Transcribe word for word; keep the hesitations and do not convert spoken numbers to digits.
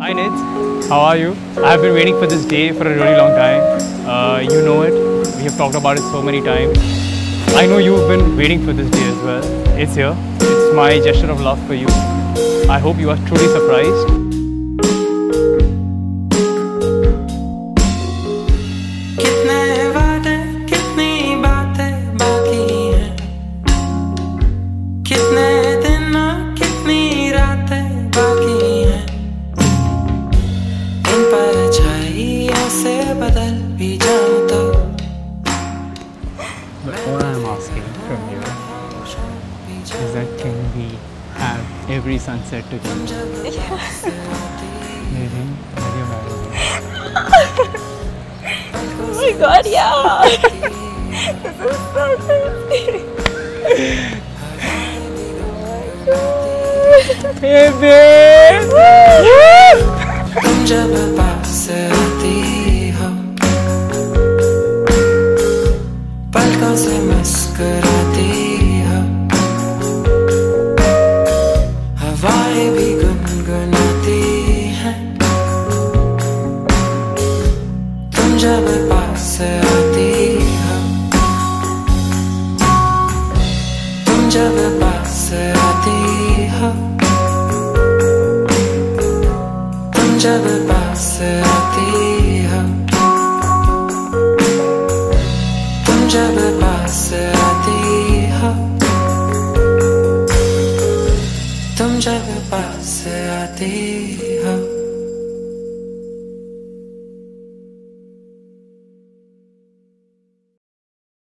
Hi Nidhi, how are you? I've been waiting for this day for a really long time. Uh, you know it, we have talked about it so many times. I know you've been waiting for this day as well. It's here, it's my gesture of love for you. I hope you are truly surprised. But all I'm asking from you is that can we have every sunset together? Nidhi, will you marry me? Oh my god, yeah! This is so exciting! Hey babe! जब पास आती हो तुम जब पास आती हो तुम जब पास आती हो तुम जब पास आती हो।